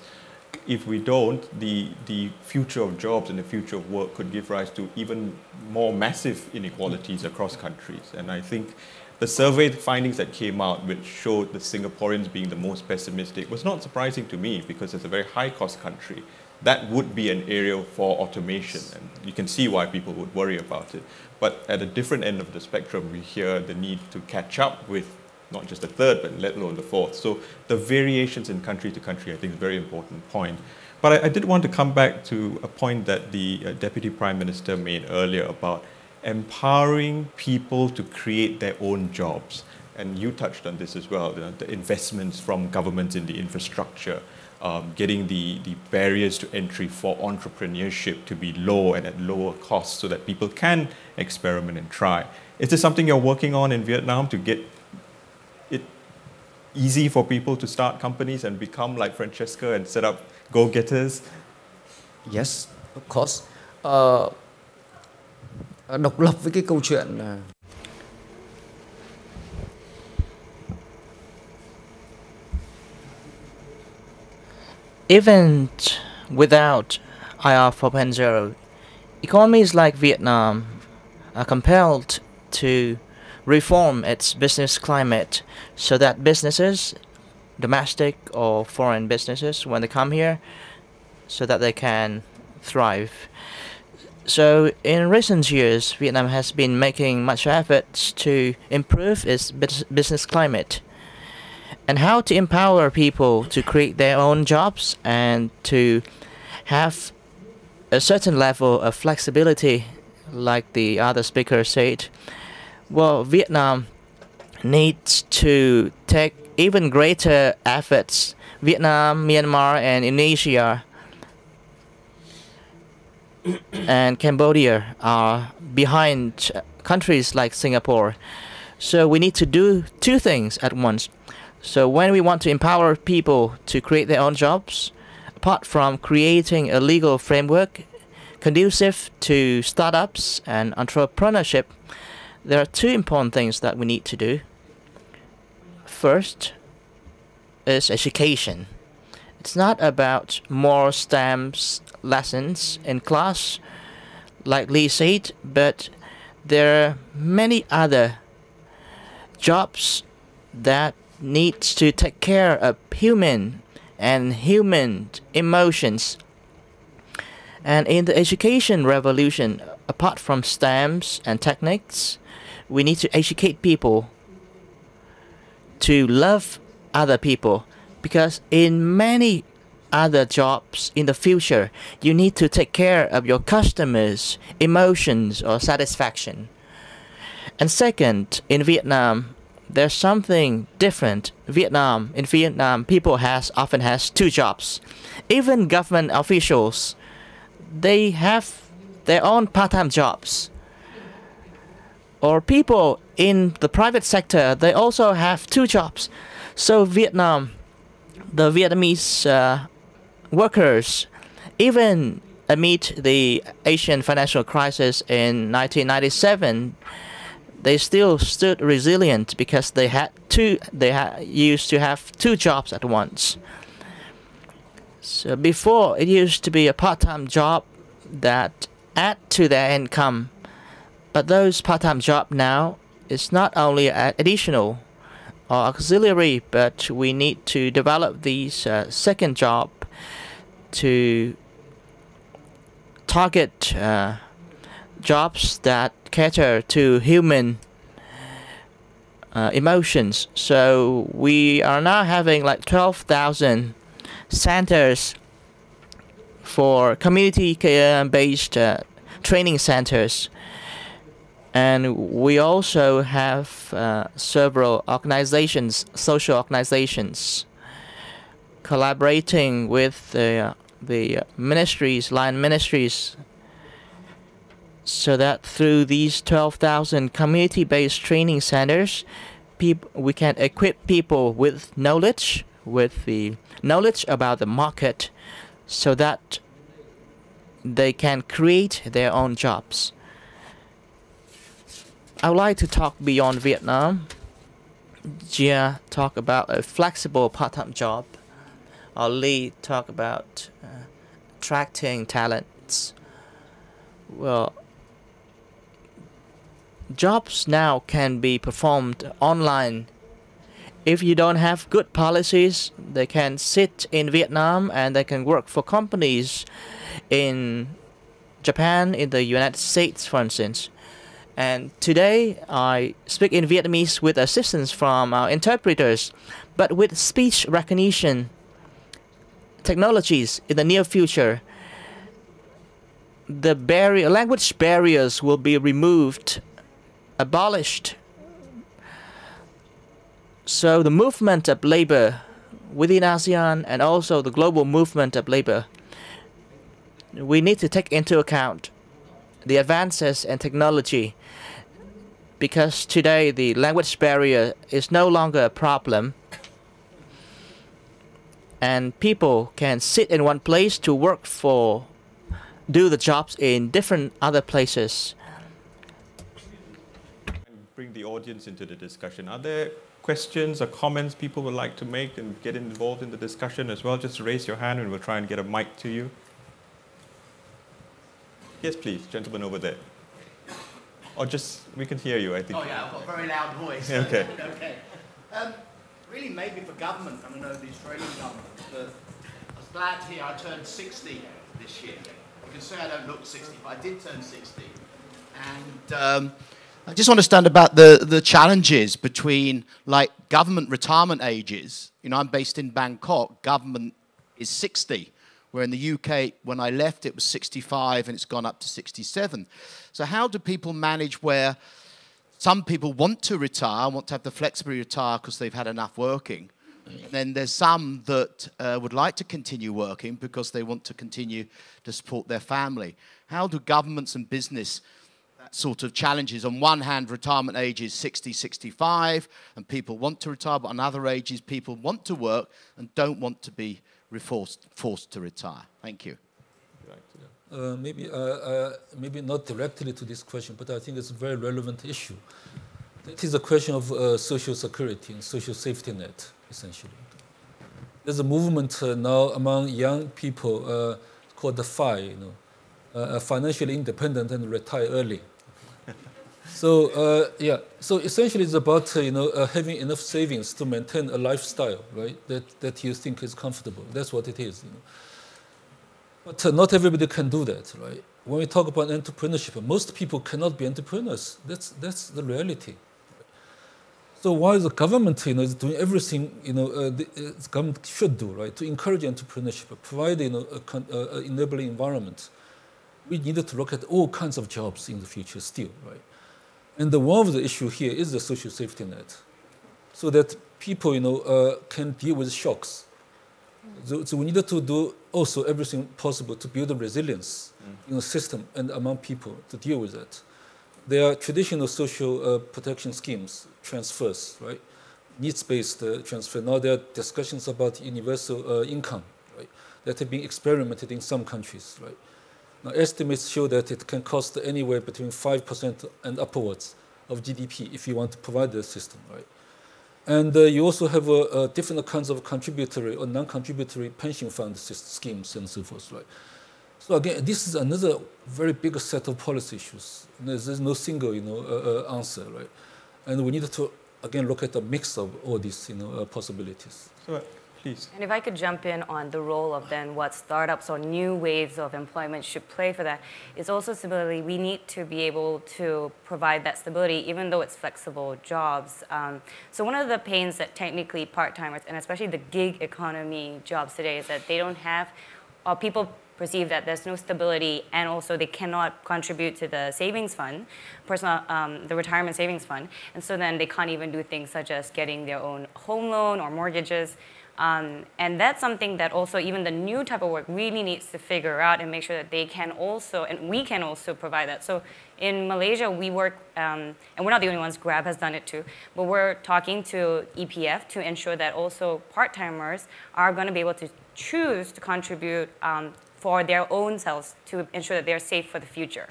if we don't, the, the future of jobs and the future of work could give rise to even more massive inequalities across countries. And I think the survey findings that came out, which showed the Singaporeans being the most pessimistic, was not surprising to me, because it's a very high-cost country. That would be an area for automation, and you can see why people would worry about it. But at a different end of the spectrum, we hear the need to catch up with not just the third, but let alone the fourth. So the variations in country to country, I think, is a very important point. But I, I did want to come back to a point that the uh, Deputy Prime Minister made earlier about empowering people to create their own jobs. And you touched on this as well, the, the investments from governments in the infrastructure, um, getting the, the barriers to entry for entrepreneurship to be low and at lower costs so that people can experiment and try. Is this something you're working on in Vietnam to get easy for people to start companies and become like Francesca and set up go-getters? Yes, of course. Uh, độc lập với cái câu chuyện là even without I R four point oh, economies like Vietnam are compelled to reform its business climate so that businesses, domestic or foreign businesses, when they come here, so that they can thrive. So in recent years, Vietnam has been making much efforts to improve its business climate, and how to empower people to create their own jobs and to have a certain level of flexibility, like the other speaker said. Well, Vietnam needs to take even greater efforts. Vietnam, Myanmar, and Indonesia and Cambodia are behind countries like Singapore. So we need to do two things at once. So when we want to empower people to create their own jobs, apart from creating a legal framework conducive to startups and entrepreneurship, there are two important things that we need to do. First is education. It's not about more STEM lessons in class, like Lee said, but there are many other jobs that need to take care of human and human emotions. And in the education revolution, apart from STEM and techniques, we need to educate people to love other people, because in many other jobs in the future, you need to take care of your customers' emotions or satisfaction. And second, in Vietnam, there's something different. Vietnam, in Vietnam, people has often has two jobs. Even government officials, they have their own part-time jobs. Or people in the private sector, they also have two jobs. So Vietnam, the Vietnamese uh, workers, even amid the Asian financial crisis in nineteen ninety-seven, they still stood resilient because they had two. They ha used to have two jobs at once. So before, it used to be a part-time job that add to their income. But those part-time job now is not only additional or auxiliary, but we need to develop these uh, second job to target uh, jobs that cater to human uh, emotions. So we are now having like twelve thousand centers for community-based uh, training centers. And we also have uh, several organizations, social organizations, collaborating with uh, the ministries, line ministries, so that through these twelve thousand community-based training centers, we can equip people with knowledge, with the knowledge about the market, so that they can create their own jobs. I would like to talk beyond Vietnam. Gia talked about a flexible part-time job. or Lee talk about uh, attracting talents. Well, jobs now can be performed online. If you don't have good policies, they can sit in Vietnam and they can work for companies in Japan, in the United States, for instance. And today, I speak in Vietnamese with assistance from our interpreters, but with speech recognition technologies in the near future, the barrier, language barriers will be removed, abolished. So the movement of labor within ASEAN and also the global movement of labor, we need to take into account the advances in technology, because today the language barrier is no longer a problem and people can sit in one place to work for, do the jobs in different other places. Bring the audience into the discussion. Are there questions or comments people would like to make and get involved in the discussion as well? Just raise your hand and we'll try and get a mic to you. Yes, please, gentleman over there. Or just, we can hear you, I think. Oh, yeah, I've got a very loud voice. Yeah, okay. Okay. Um, really, maybe for government, I mean, I know the Australian government, but I was glad to hear I turned sixty this year. You can say I don't look sixty, but I did turn sixty. And um, I just understand about the, the challenges between, like, government retirement ages. You know, I'm based in Bangkok, government is sixty. Where in the U K, when I left, it was sixty-five, and it's gone up to sixty-seven. So how do people manage where some people want to retire, want to have the flexibility to retire because they've had enough working, and then there's some that uh, would like to continue working because they want to continue to support their family? How do governments and business sort of challenges? On one hand, retirement age is sixty, sixty-five, and people want to retire, but on other ages, people want to work and don't want to be Forced, forced to retire. Thank you. Uh, maybe, uh, uh, maybe not directly to this question, but I think it's a very relevant issue. It is a question of uh, social security and social safety net, essentially. There's a movement uh, now among young people uh, called the FIRE, you know, uh, financially independent and retire early. So uh, yeah, so essentially it's about uh, you know uh, having enough savings to maintain a lifestyle, right? That that you think is comfortable. That's what it is. You know. But uh, not everybody can do that, right? When we talk about entrepreneurship, most people cannot be entrepreneurs. That's that's the reality. So while the government you know is doing everything you know uh, the, uh, the government should do, right, to encourage entrepreneurship, provide you know a con uh, an enabling environment, we needed to look at all kinds of jobs in the future still, right? And the one of the issue here is the social safety net, so that people, you know, uh, can deal with shocks. So, so we needed to do also everything possible to build a resilience in the system and among people to deal with that. There are traditional social uh, protection schemes, transfers, right? Needs-based uh, transfer. Now there are discussions about universal uh, income, right? That have been experimented in some countries, right? Now, estimates show that it can cost anywhere between five percent and upwards of G D P if you want to provide the system, right? And uh, you also have uh, uh, different kinds of contributory or non-contributory pension fund schemes and so forth, right? So again, this is another very big set of policy issues. There's, there's no single, you know, uh, uh, answer, right? And we need to, again, look at a mix of all these, you know, uh, possibilities. So, please. And if I could jump in on the role of then what startups or new waves of employment should play for that, it's also similarly we need to be able to provide that stability even though it's flexible jobs. Um, so one of the pains that technically part-timers and especially the gig economy jobs today is that they don't have, or people perceive that there's no stability and also they cannot contribute to the savings fund, personal, um, the retirement savings fund, and so then they can't even do things such as getting their own home loan or mortgages. Um, and that's something that also even the new type of work really needs to figure out and make sure that they can also, and we can also provide that. So in Malaysia, we work, um, and we're not the only ones, Grab has done it too, but we're talking to E P F to ensure that also part-timers are going to be able to choose to contribute um, for their own selves to ensure that they're safe for the future.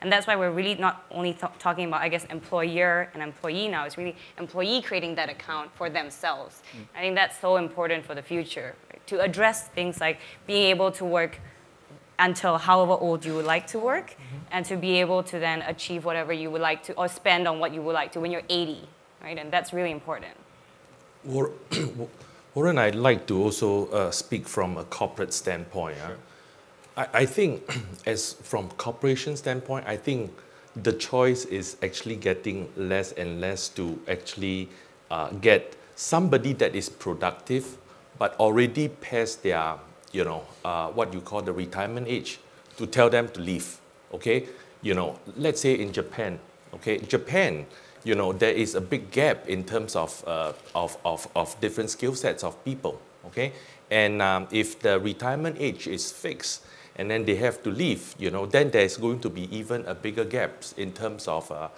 And that's why we're really not only talking about, I guess, employer and employee now. It's really employee creating that account for themselves. Mm. I think that's so important for the future. Right? to address things like being able to work until however old you would like to work, mm-hmm. and to be able to then achieve whatever you would like to, or spend on what you would like to when you're eighty, right? And that's really important. Warren, I'd like to also uh, speak from a corporate standpoint. Sure. Uh. I, I think, as from corporation standpoint, I think the choice is actually getting less and less to actually uh, get somebody that is productive, but already past their, you know, uh, what you call the retirement age, to tell them to leave, okay? You know, let's say in Japan, okay? Japan, you know, there is a big gap in terms of, uh, of, of, of different skill sets of people, okay? And um, if the retirement age is fixed and then they have to leave, you know, then there's going to be even a bigger gap in terms of, uh,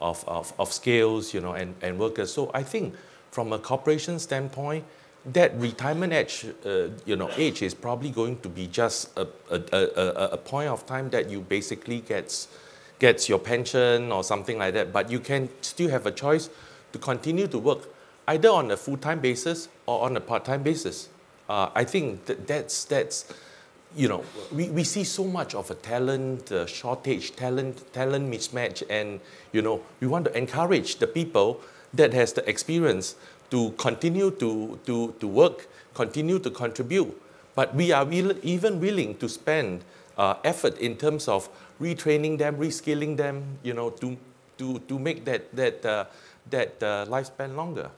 of, of, of skills, you know, and, and workers. So I think from a corporation standpoint, that retirement age, uh, you know, age is probably going to be just a, a, a, a point of time that you basically gets, gets your pension or something like that, but you can still have a choice to continue to work either on a full-time basis or on a part-time basis. Uh, I think that that's, that's, you know, we, we see so much of a talent uh, shortage, talent, talent mismatch, and, you know, we want to encourage the people that has the experience to continue to, to, to work, continue to contribute. But we are will, even willing to spend uh, effort in terms of retraining them, reskilling them, you know, to, to, to make that, that, uh, that uh, lifespan longer.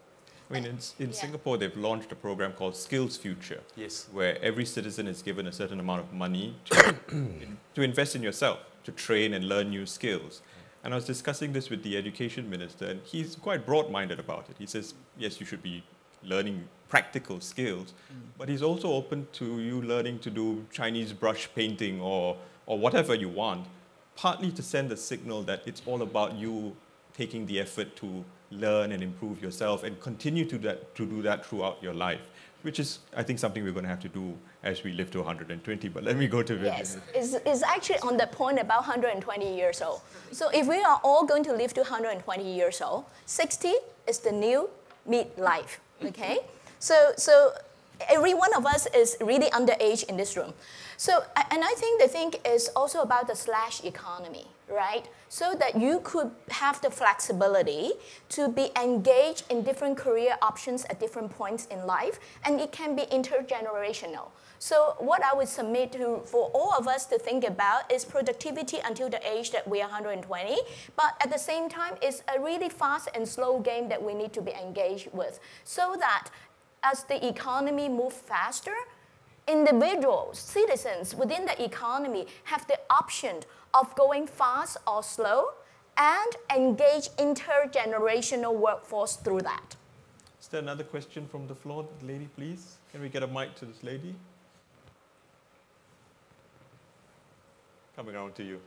I mean, in, in yeah. Singapore, they've launched a program called Skills Future, yes. where every citizen is given a certain amount of money to, in, to invest in yourself, to train and learn new skills. And I was discussing this with the education minister, and he's quite broad-minded about it. He says, yes, you should be learning practical skills, mm. but he's also open to you learning to do Chinese brush painting or, or whatever you want, partly to send the signal that it's all about you taking the effort to learn and improve yourself and continue to, that, to do that throughout your life, which is, I think, something we're going to have to do as we live to one hundred twenty. But let me go to Vivian. Yes, it's, it's actually on the point about one hundred twenty years old. So if we are all going to live to one hundred twenty years old, sixty is the new midlife, okay? so, so every one of us is really underage in this room. So, and I think the thing is also about the slash economy, right? So that you could have the flexibility to be engaged in different career options at different points in life, and it can be intergenerational. So what I would submit to, for all of us to think about is productivity until the age that we are one hundred twenty, but at the same time, it's a really fast and slow game that we need to be engaged with, so that as the economy moves faster, individuals, citizens within the economy have the option of going fast or slow and engage intergenerational workforce through that. Is there another question from the floor? Lady, please. Can we get a mic to this lady? Coming around to you.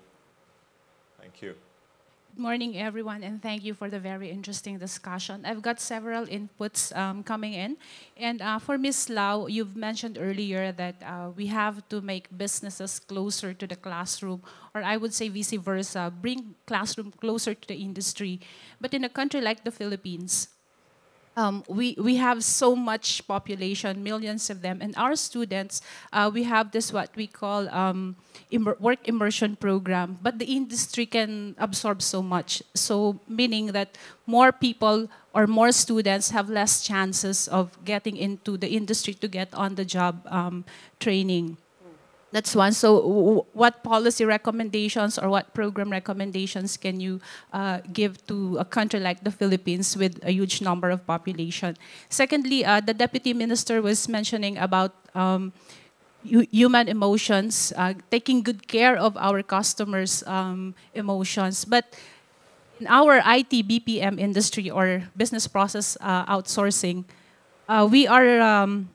Thank you. Good morning, everyone, and thank you for the very interesting discussion. I've got several inputs um, coming in. And uh, for Miz Lau, you've mentioned earlier that uh, we have to make businesses closer to the classroom, or I would say vice versa, bring classroom closer to the industry. But in a country like the Philippines, Um, we, we have so much population, millions of them, and our students, uh, we have this what we call um, immer work immersion program, but the industry can absorb so much. So meaning that more people or more students have less chances of getting into the industry to get on the job um, training. That's one. So w what policy recommendations or what program recommendations can you uh, give to a country like the Philippines with a huge number of population? Secondly, uh, the Deputy Minister was mentioning about um, human emotions, uh, taking good care of our customers' um, emotions. But in our I T B P M industry or business process uh, outsourcing, uh, we are... Um,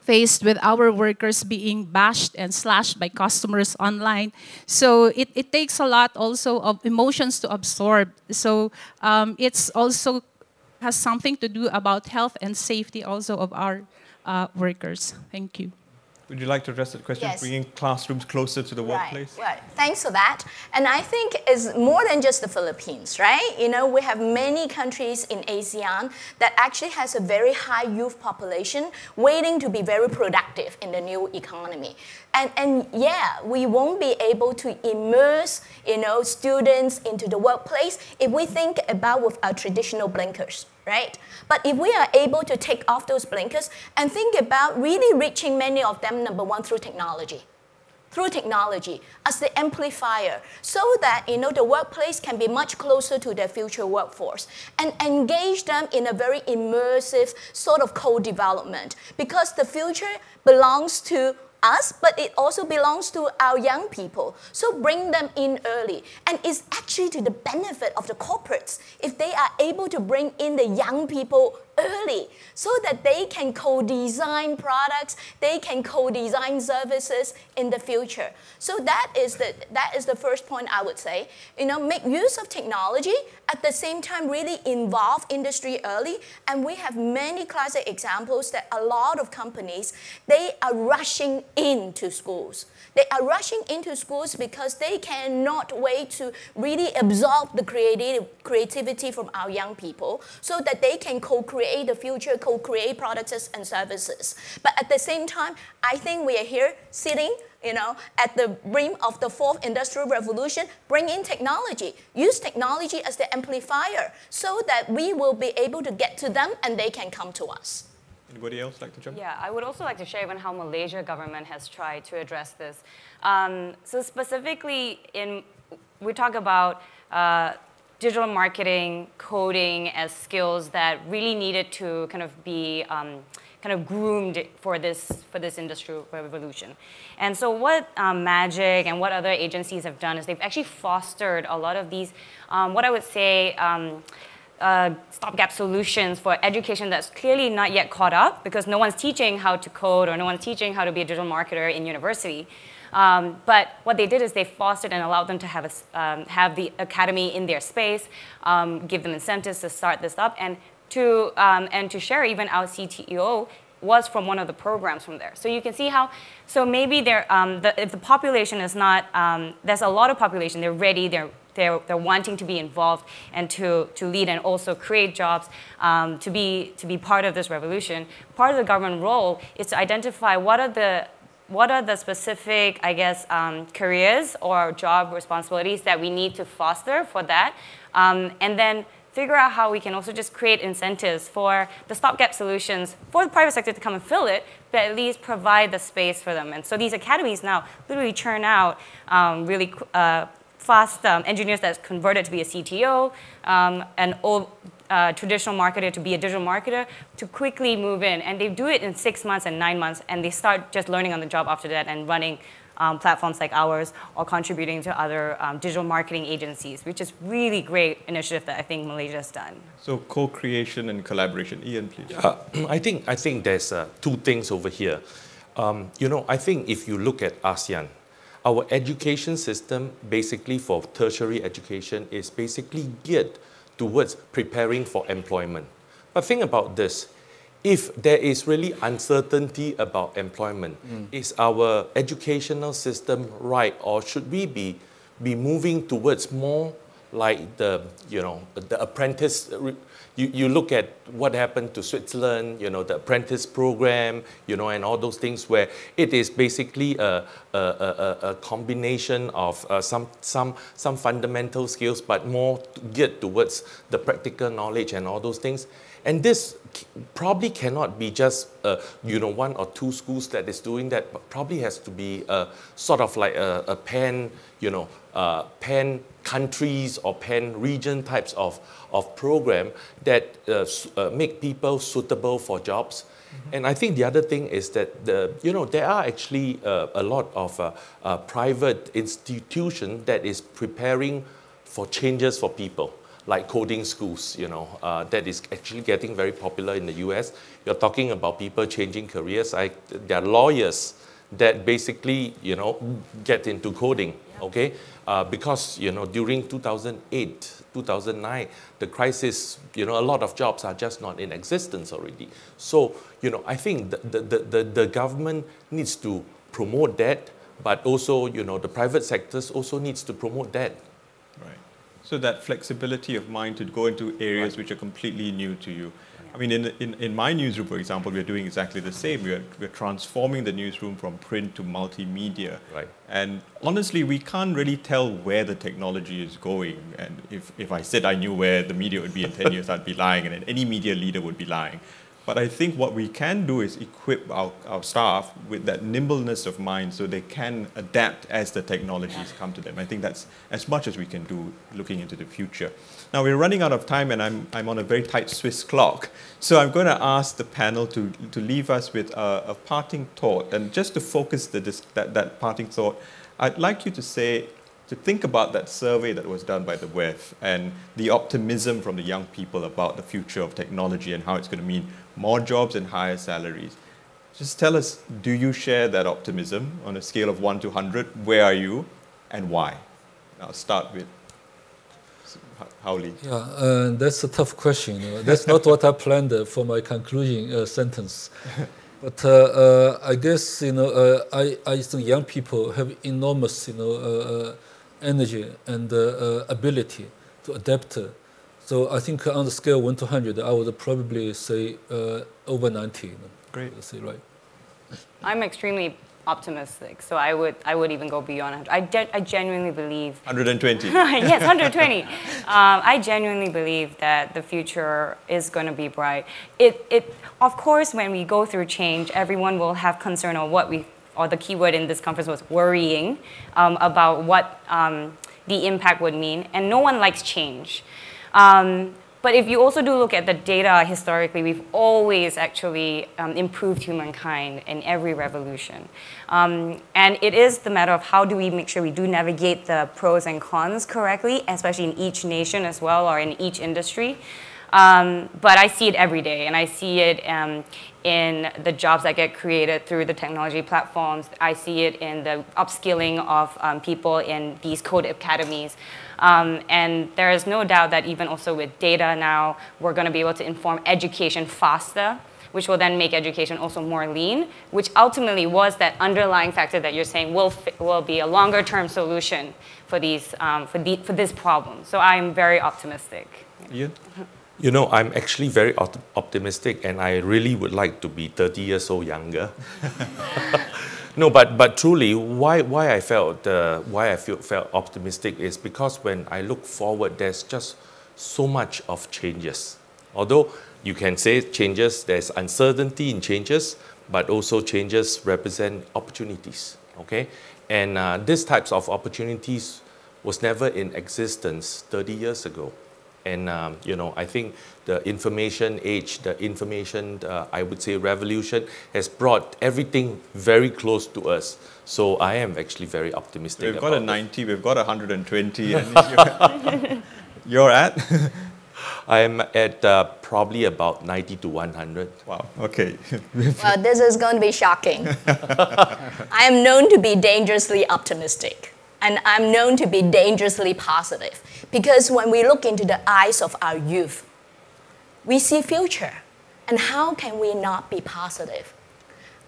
faced with our workers being bashed and slashed by customers online. So it, it takes a lot also of emotions to absorb. So um, it's also has something to do about health and safety also of our uh, workers. Thank you. Would you like to address that question, yes. bringing classrooms closer to the workplace? Right. Right. Thanks for that. And I think it's more than just the Philippines, right? You know, we have many countries in ASEAN that actually has a very high youth population waiting to be very productive in the new economy. And, and yeah, we won't be able to immerse, you know, students into the workplace if we think about with our traditional blinkers. Right? But if we are able to take off those blinkers and think about really reaching many of them, number one, through technology, through technology as the amplifier, so that you know the workplace can be much closer to their future workforce and engage them in a very immersive sort of co-development, because the future belongs to us, but it also belongs to our young people. So bring them in early. And it's actually to the benefit of the corporates if they are able to bring in the young people early, so that they can co-design products, they can co-design services in the future. So that is the, that is the first point I would say. You know, make use of technology, at the same time really involve industry early. And we have many classic examples that a lot of companies, they are rushing into schools. They are rushing into schools because they cannot wait to really absorb the creative, creativity from our young people, so that they can co-create the future, co-create products and services. But at the same time, I think we are here sitting, you know, at the brim of the Fourth Industrial Revolution. Bring in technology, use technology as the amplifier, so that we will be able to get to them and they can come to us. Anybody else like to jump? Yeah, I would also like to share even how Malaysia government has tried to address this. Um, so specifically, in we talk about uh, digital marketing, coding as skills that really needed to kind of be um, kind of groomed for this for this industrial revolution. And so what um, MAGIC and what other agencies have done is they've actually fostered a lot of these, um, what I would say, um, uh, stopgap solutions for education that's clearly not yet caught up, because no one's teaching how to code or no one's teaching how to be a digital marketer in university. Um, but what they did is they fostered and allowed them to have, a, um, have the academy in their space, um, give them incentives to start this up, and to, um, and to share, even our C T O was from one of the programs from there. So you can see how, so maybe they're, um, the, if the population is not, um, there's a lot of population, they're ready, they're, they're, they're wanting to be involved and to, to lead and also create jobs, um, to, be, to be part of this revolution. Part of the government role is to identify what are the What are the specific, I guess, um, careers or job responsibilities that we need to foster for that? Um, and then figure out how we can also just create incentives for the stopgap solutions for the private sector to come and fill it, but at least provide the space for them. And so these academies now literally churn out um, really uh, fast um, engineers that's converted to be a C T O, um, an old uh, traditional marketer to be a digital marketer, to quickly move in. And they do it in six months and nine months, and they start just learning on the job after that and running um, platforms like ours or contributing to other um, digital marketing agencies, which is really great initiative that I think Malaysia has done. So co-creation and collaboration. Ian, please. Uh, I think, I think there's uh, two things over here. Um, you know, I think if you look at ASEAN, our education system basically for tertiary education is basically geared towards preparing for employment. But think about this. If there is really uncertainty about employment, mm. is our educational system right, or should we be, be moving towards more like the, you know, the apprentice? You, you look at what happened to Switzerland, you know, the apprentice program, you know, and all those things where it is basically a, a, a, a combination of uh, some, some, some fundamental skills, but more geared towards the practical knowledge and all those things. And this probably cannot be just, uh, you know, one or two schools that is doing that, but probably has to be uh, sort of like a, a pan, you know, uh, pan countries or pan region types of, of program that uh, uh, make people suitable for jobs. Mm-hmm. And I think the other thing is that, the, you know, there are actually uh, a lot of uh, uh, private institutions that is preparing for changes for people, like coding schools, you know, uh, that is actually getting very popular in the U S. You're talking about people changing careers. I, there are lawyers that basically, you know, get into coding. Yeah. okay? Uh, because, you know, during two thousand eight, two thousand nine, the crisis, you know, a lot of jobs are just not in existence already. So, you know, I think the, the, the, the government needs to promote that, but also, you know, the private sectors also needs to promote that. Right. So that flexibility of mind to go into areas right. which are completely new to you. I mean, in, in, in my newsroom, for example, we're doing exactly the same. We're, we're transforming the newsroom from print to multimedia. Right. And honestly, we can't really tell where the technology is going. And if, if I said I knew where the media would be in ten years, I'd be lying. And any media leader would be lying. But I think what we can do is equip our, our staff with that nimbleness of mind so they can adapt as the technologies come to them. I think that's as much as we can do looking into the future. Now, we're running out of time, and I'm, I'm on a very tight Swiss clock. So I'm going to ask the panel to, to leave us with a, a parting thought. And just to focus the, that, that parting thought, I'd like you to say, to think about that survey that was done by the W E F and the optimism from the young people about the future of technology and how it's going to mean more jobs and higher salaries. Just tell us, do you share that optimism on a scale of one to one hundred? Where are you and why? I'll start with Haoli. Yeah, uh, that's a tough question. Uh, that's not what I planned uh, for my concluding uh, sentence. But uh, uh, I guess, you know, uh, I, I think young people have enormous, you know, uh, energy and uh, uh, ability to adapt. So I think on the scale one to one hundred, I would probably say uh, over ninety. You know, great. Say, right. I'm extremely optimistic, so I would I would even go beyond one hundred. I, de I genuinely believe... one hundred twenty. Yes, one hundred twenty. um, I genuinely believe that the future is going to be bright. It, it, of course, when we go through change, everyone will have concern on what we... or the keyword in this conference was worrying um, about what um, the impact would mean, and no one likes change. Um, but if you also do look at the data historically, we've always actually um, improved humankind in every revolution. Um, and it is the matter of how do we make sure we do navigate the pros and cons correctly, especially in each nation as well, or in each industry. Um, but I see it every day, and I see it um, in the jobs that get created through the technology platforms. I see it in the upskilling of um, people in these code academies. Um, and there is no doubt that even also with data now, we're going to be able to inform education faster, which will then make education also more lean, which ultimately was that underlying factor that you're saying will, will be a longer-term solution for, these, um, for, the, for this problem. So I'm very optimistic. Yeah. You know, I'm actually very optimistic, and I really would like to be thirty years old younger. No, but but truly, why why I felt uh, why I feel, felt optimistic is because when I look forward, there's just so much of changes. Although you can say changes, there's uncertainty in changes, but also changes represent opportunities. Okay, and uh, these types of opportunities was never in existence thirty years ago. And, um, you know, I think the information age, the information, uh, I would say, revolution has brought everything very close to us. So I am actually very optimistic. We've got about a ninety, it. We've got one hundred twenty. And you're at? I'm at uh, probably about ninety to one hundred. Wow, okay. Well, this is going to be shocking. I am known to be dangerously optimistic. And I'm known to be dangerously positive, because when we look into the eyes of our youth, we see future. And how can we not be positive?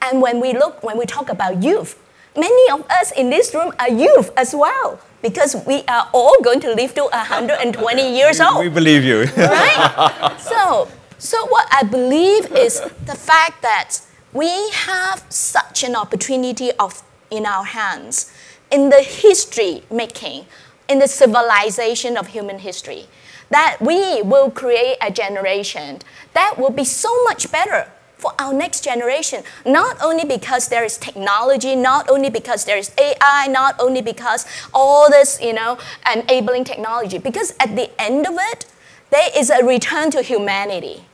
And when we look, when we talk about youth, many of us in this room are youth as well, because we are all going to live to one hundred twenty years old. We believe you. Right? So, so what I believe is the fact that we have such an opportunity of, in our hands, in the history making, in the civilization of human history, that we will create a generation that will be so much better for our next generation, not only because there is technology, not only because there is A I, not only because all this, you know, enabling technology, because at the end of it, there is a return to humanity.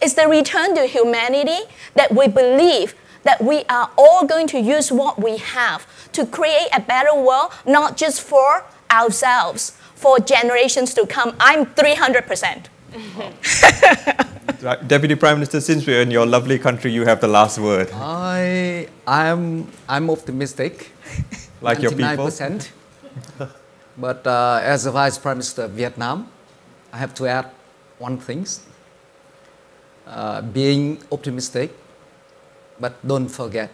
It's the return to humanity that we believe that we are all going to use what we have to create a better world, not just for ourselves, for generations to come. I'm three hundred percent. Wow. Deputy Prime Minister, since we're in your lovely country, you have the last word. I, I'm, I'm optimistic. Like your people? ninety-nine percent. But uh, as the Vice Prime Minister of Vietnam, I have to add one thing. Uh, being optimistic, but don't forget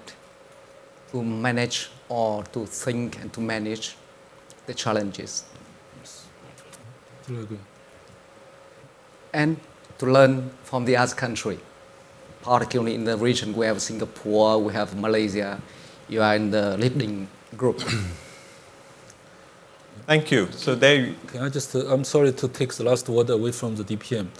to manage or to think and to manage the challenges. Yes. Really good. And to learn from the other country, particularly in the region we have Singapore, we have Malaysia, you are in the leading group. Thank you. So there. Can I just? Uh, I'm sorry to take the last word away from the D P M.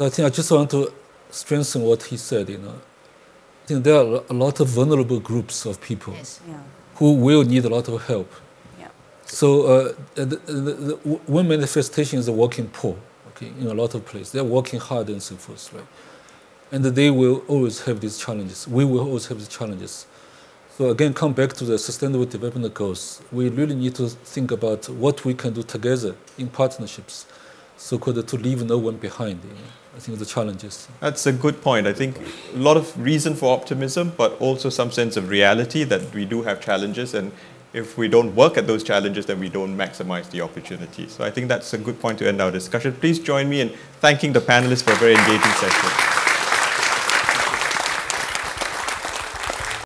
I think I just want to strengthen what he said. You know, I think there are a lot of vulnerable groups of people yes, yeah. who will need a lot of help. Yeah. So uh, the, the, the, one manifestation is the working poor. Okay, in a lot of places they're working hard and so forth, right? And they will always have these challenges. We will always have these challenges. So again, come back to the Sustainable Development Goals. We really need to think about what we can do together in partnerships, so-called to leave no one behind. You know, I think the challenges. That's a good point. I think a lot of reason for optimism, but also some sense of reality that we do have challenges, and if we don't work at those challenges, then we don't maximize the opportunities. So I think that's a good point to end our discussion. Please join me in thanking the panelists for a very engaging session.